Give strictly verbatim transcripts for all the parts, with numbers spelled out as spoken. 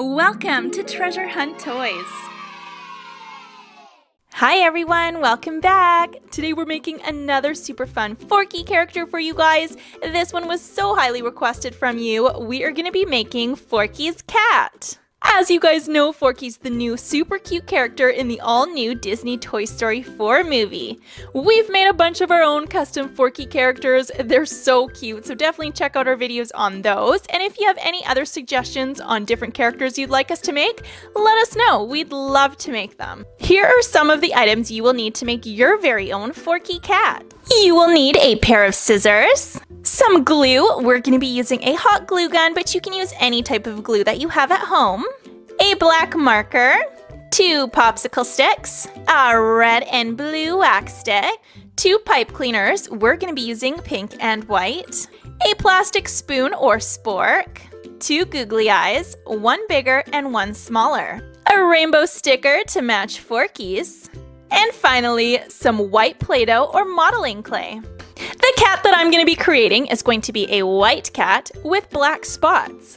Welcome to Treasure Hunt Toys. Hi everyone, welcome back. Today we're making another super fun Forky character for you guys. This one was so highly requested from you. We are gonna be making Forky's cat. As you guys know, Forky's the new super cute character in the all-new Disney Toy Story four movie. We've made a bunch of our own custom Forky characters. They're so cute, so definitely check out our videos on those. And if you have any other suggestions on different characters you'd like us to make, let us know. We'd love to make them. Here are some of the items you will need to make your very own Forky cat. You will need a pair of scissors, some glue. We're going to be using a hot glue gun, but you can use any type of glue that you have at home. A black marker, two popsicle sticks, a red and blue wax stick, two pipe cleaners. We're going to be using pink and white, a plastic spoon or spork, two googly eyes, one bigger and one smaller, a rainbow sticker to match Forky's, and finally, some white Play-Doh or modeling clay. The cat that I'm going to be creating is going to be a white cat with black spots.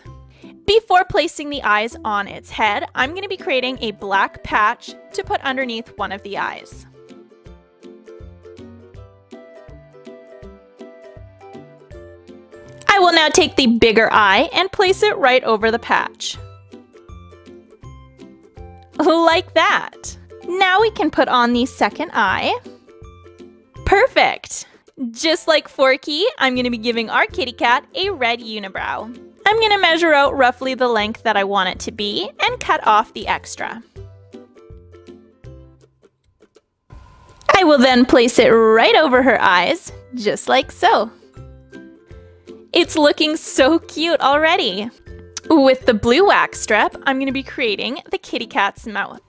Before placing the eyes on its head, I'm going to be creating a black patch to put underneath one of the eyes. I will now take the bigger eye and place it right over the patch. Like that. Now we can put on the second eye. Perfect! Just like Forky, I'm going to be giving our kitty cat a red unibrow. I'm going to measure out roughly the length that I want it to be and cut off the extra. I will then place it right over her eyes, just like so. It's looking so cute already! With the blue wax strip, I'm going to be creating the kitty cat's mouth.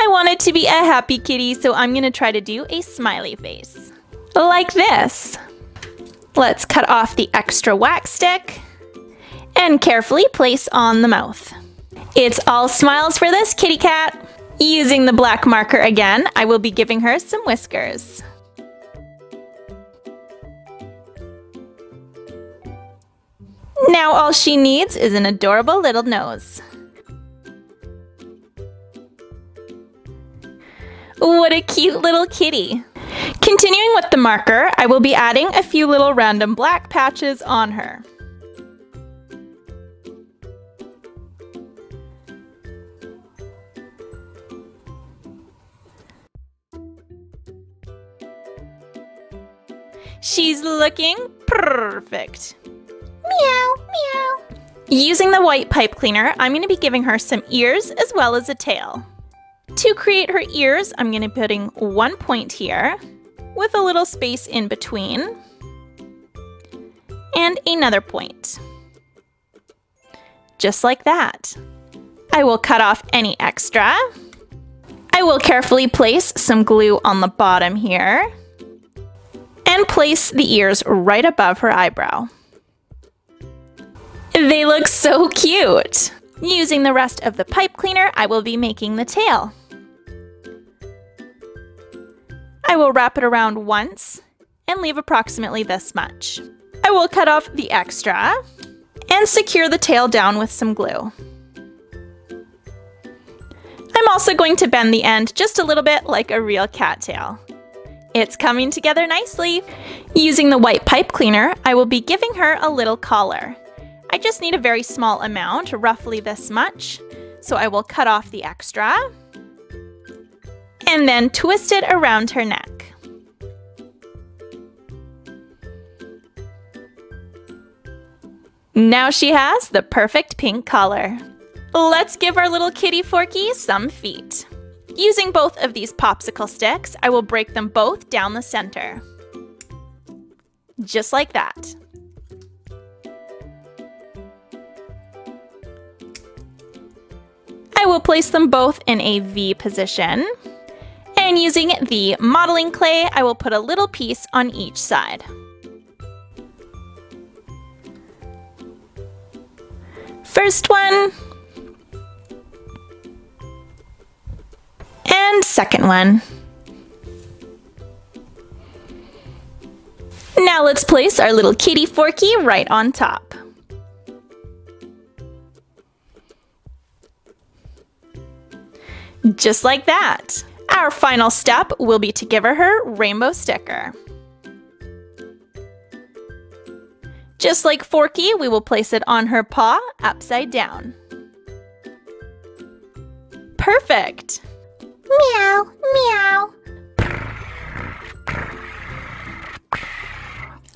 I want it to be a happy kitty, so I'm going to try to do a smiley face. Like this. Let's cut off the extra wax stick and carefully place on the mouth. It's all smiles for this kitty cat. Using the black marker again, I will be giving her some whiskers. Now all she needs is an adorable little nose. What a cute little kitty! Continuing with the marker, I will be adding a few little random black patches on her. She's looking perfect! Meow, meow! Using the white pipe cleaner, I'm going to be giving her some ears as well as a tail. To create her ears, I'm going to be putting one point here with a little space in between and another point. Just like that. I will cut off any extra. I will carefully place some glue on the bottom here and place the ears right above her eyebrow. They look so cute! Using the rest of the pipe cleaner, I will be making the tail. I will wrap it around once and leave approximately this much. I will cut off the extra and secure the tail down with some glue. I'm also going to bend the end just a little bit like a real cat tail. It's coming together nicely. Using the white pipe cleaner, I will be giving her a little collar. I just need a very small amount, roughly this much, so I will cut off the extra and then twist it around her neck. Now she has the perfect pink collar. Let's give our little kitty Forky some feet. Using both of these popsicle sticks, I will break them both down the center. Just like that. I will place them both in a V position. And using the modeling clay, I will put a little piece on each side. First one. And second one. Now let's place our little kitty Forky right on top. Just like that. Our final step will be to give her her rainbow sticker. Just like Forky, we will place it on her paw upside down. Perfect! Meow, meow.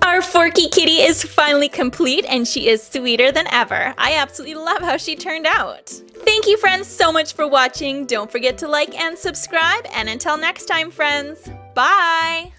Our Forky kitty is finally complete and she is sweeter than ever. I absolutely love how she turned out. Thank you friends so much for watching. Don't forget to like and subscribe, and until next time friends, bye!